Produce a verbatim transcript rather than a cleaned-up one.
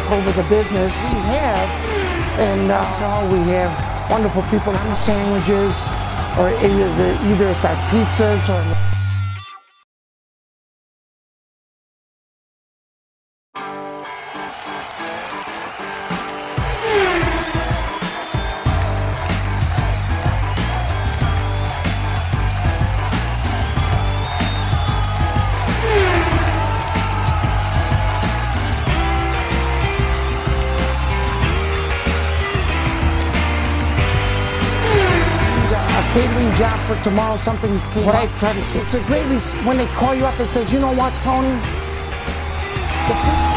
took over the business. We have, and uh, we have wonderful people on the sandwiches, or either, the, either it's our pizzas or... Catering job for tomorrow, something what I try to say. It's a great when they call you up and says, you know what, Tony? The